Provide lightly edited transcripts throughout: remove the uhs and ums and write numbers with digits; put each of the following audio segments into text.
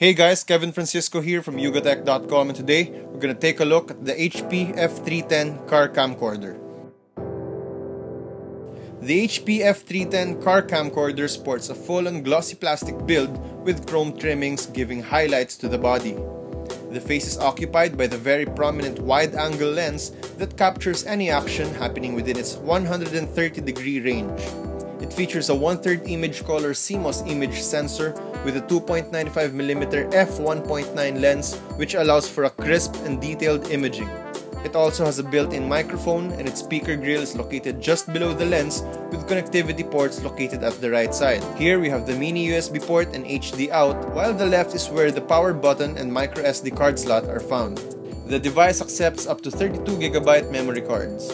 Hey guys, Kevin Francisco here from YugaTech.com, and today we're going to take a look at the HP F310 car camcorder. The HP F310 car camcorder sports a full and glossy plastic build with chrome trimmings giving highlights to the body. The face is occupied by the very prominent wide-angle lens that captures any action happening within its 130-degree range. It features a 1/3 image color CMOS image sensor with a 2.95mm f1.9 lens, which allows for a crisp and detailed imaging. It also has a built-in microphone, and its speaker grill is located just below the lens with connectivity ports located at the right side. Here we have the mini USB port and HD out, while the left is where the power button and micro SD card slot are found. The device accepts up to 32GB memory cards.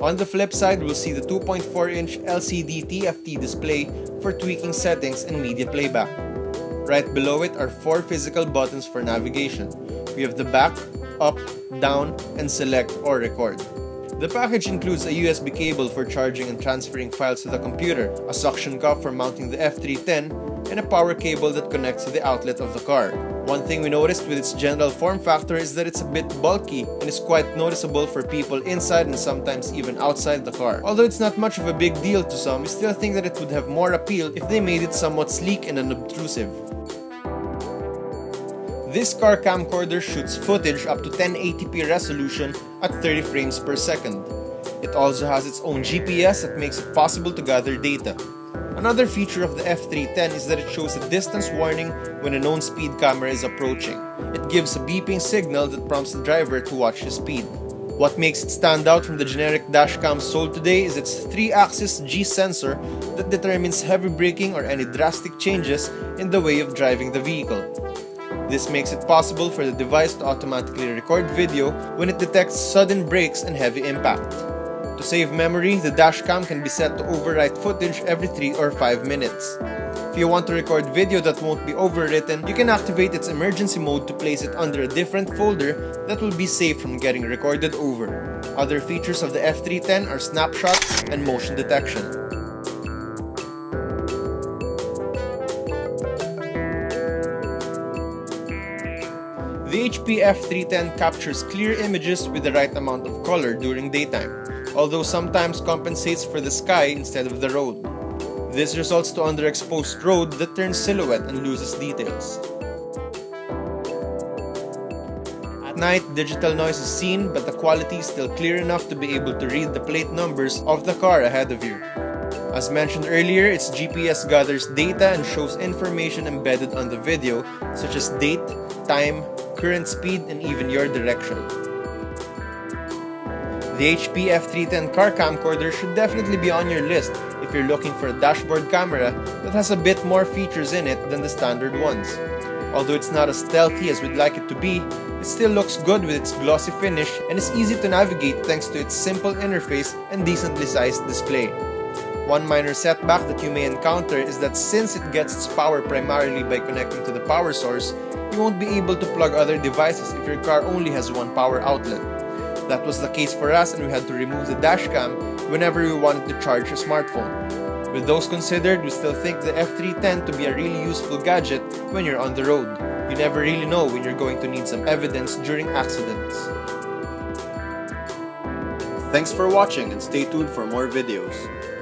On the flip side, we'll see the 2.4-inch LCD TFT display for tweaking settings and media playback. Right below it are 4 physical buttons for navigation. We have the back, up, down, and select or record. The package includes a USB cable for charging and transferring files to the computer, a suction cup for mounting the F310, and a power cable that connects to the outlet of the car. One thing we noticed with its general form factor is that it's a bit bulky and is quite noticeable for people inside and sometimes even outside the car. Although it's not much of a big deal to some, we still think that it would have more appeal if they made it somewhat sleek and unobtrusive. This car camcorder shoots footage up to 1080p resolution at 30 frames per second. It also has its own GPS that makes it possible to gather data. Another feature of the F310 is that it shows a distance warning when a known speed camera is approaching. It gives a beeping signal that prompts the driver to watch his speed. What makes it stand out from the generic dashcams sold today is its 3-axis G sensor that determines heavy braking or any drastic changes in the way of driving the vehicle. This makes it possible for the device to automatically record video when it detects sudden brakes and heavy impact. To save memory, the dashcam can be set to overwrite footage every 3 or 5 minutes. If you want to record video that won't be overwritten, you can activate its emergency mode to place it under a different folder that will be safe from getting recorded over. Other features of the F310 are snapshot and motion detection. The HP F310 captures clear images with the right amount of color during daytime, although sometimes compensates for the sky instead of the road. This results to underexposed road that turns silhouette and loses details. At night, digital noise is seen, but the quality is still clear enough to be able to read the plate numbers of the car ahead of you. As mentioned earlier, its GPS gathers data and shows information embedded on the video, such as date, time, current speed, and even your direction. The HP F310 car camcorder should definitely be on your list if you're looking for a dashboard camera that has a bit more features in it than the standard ones. Although it's not as stealthy as we'd like it to be, it still looks good with its glossy finish and is easy to navigate thanks to its simple interface and decently sized display. One minor setback that you may encounter is that since it gets its power primarily by connecting to the power source, you won't be able to plug other devices if your car only has one power outlet. That was the case for us, and we had to remove the dashcam whenever we wanted to charge a smartphone. With those considered, we still think the F310 to be a really useful gadget when you're on the road. You never really know when you're going to need some evidence during accidents. Thanks for watching, and stay tuned for more videos.